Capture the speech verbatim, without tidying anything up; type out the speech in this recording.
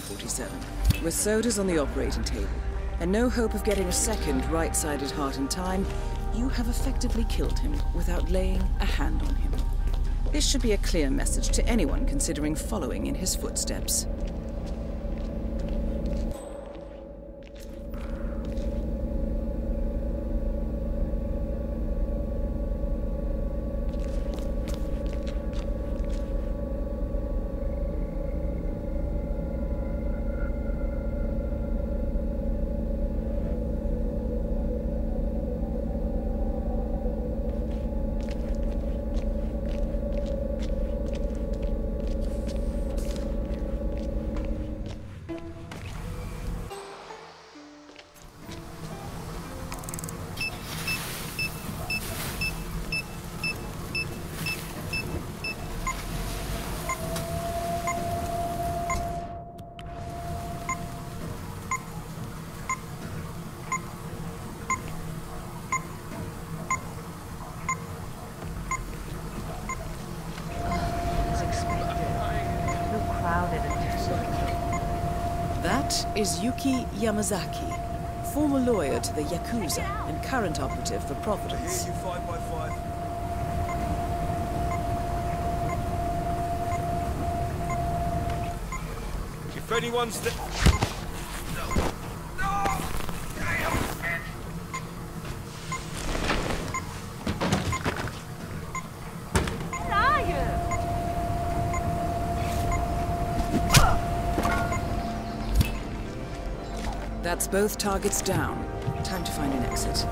forty-seven. With sodas on the operating table, and no hope of getting a second right-sided heart in time, you have effectively killed him without laying a hand on him. This should be a clear message to anyone considering following in his footsteps. Is Yuki Yamazaki, former lawyer to the Yakuza and current operative for Providence. Here you five by five. If anyone's th no. No. Where are you? That's both targets down. Time to find an exit.